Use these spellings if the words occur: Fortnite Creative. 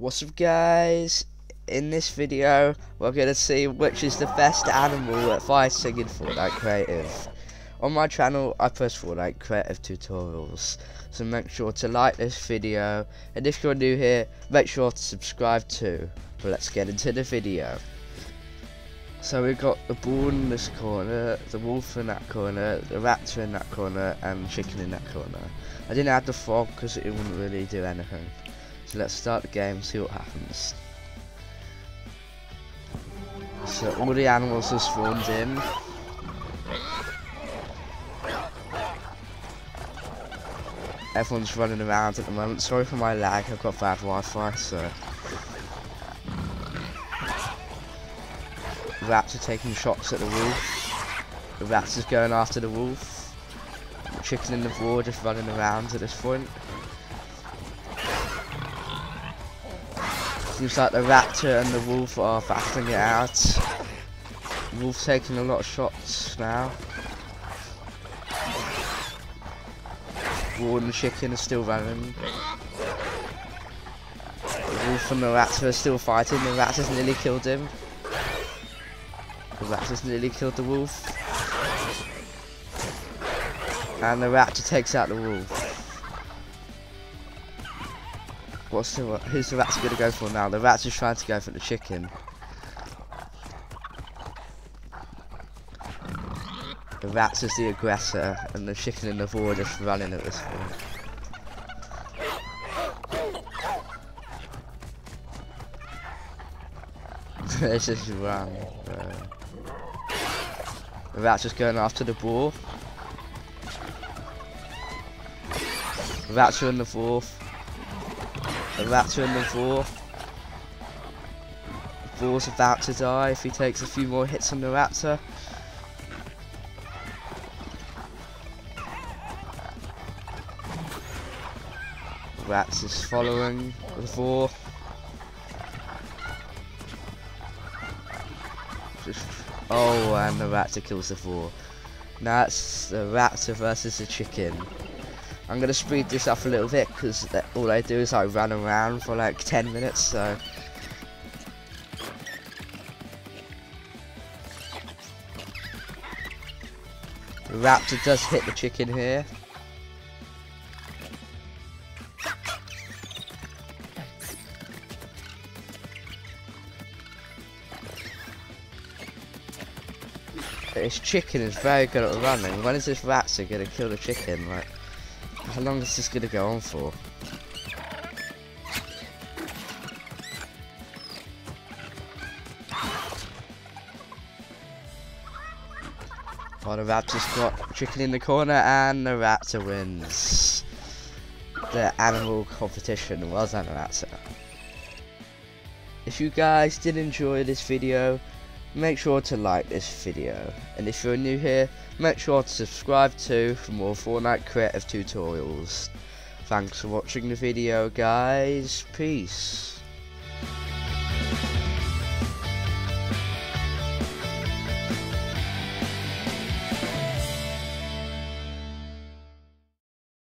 What's up, guys? In this video, we're gonna see which is the best animal at fighting in Fortnite Creative. On my channel, I post Fortnite Creative tutorials, so make sure to like this video, and if you're new here, make sure to subscribe too. But let's get into the video. So we've got the bull in this corner, the wolf in that corner, the raptor in that corner, and the chicken in that corner. I didn't add the frog because it wouldn't really do anything. So let's start the game and see what happens. So all the animals have spawned in. Everyone's running around at the moment. Sorry for my lag, I've got bad Wi-Fi, so... The raptor taking shots at the wolf. The raptor's going after the wolf. The chicken and the boar just running around at this point. Seems like the raptor and the wolf are battling it out. The wolf's taking a lot of shots now. The boar and the chicken are still running. The wolf and the raptor are still fighting. The raptor's nearly killed him. The raptor's nearly killed the wolf. And the raptor takes out the wolf. Who's the raptor gonna go for now? The raptor's trying to go for the chicken. The raptor's the aggressor, and the chicken and the boar just running at this point. It's just wrong. The raptor's going after the boar. The raptor and the fourth. The raptor and the fourth. The boar's about to die if he takes a few more hits on the raptor. The raptor's following the boar. Oh, and the raptor kills the boar. Now it's the raptor versus the chicken. I'm going to speed this up a little bit because all I do is I run around for like 10 minutes, so... The raptor does hit the chicken here. This chicken is very good at running. When is this raptor gonna kill the chicken? Like, how long is this gonna go on for? Oh, the raptor's got chicken in the corner, and the raptor wins the animal competition. Well done, raptor. If you guys did enjoy this video, make sure to like this video, and if you're new here, make sure to subscribe too for more Fortnite Creative tutorials. Thanks for watching the video, guys. Peace.